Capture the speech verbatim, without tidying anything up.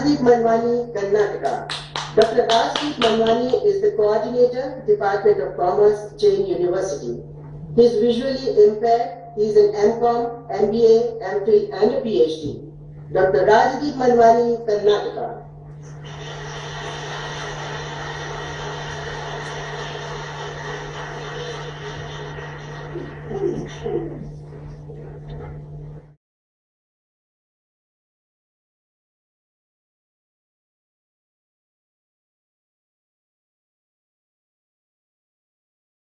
Rajdeep Manwani, Karnataka. Doctor Rajdeep Manwani is the coordinator, Department of Commerce, Chain University. He is visually impaired. He is an M COM, M B A, M T and a PhD. Doctor Rajdeep Manwani, Karnataka. Thank you.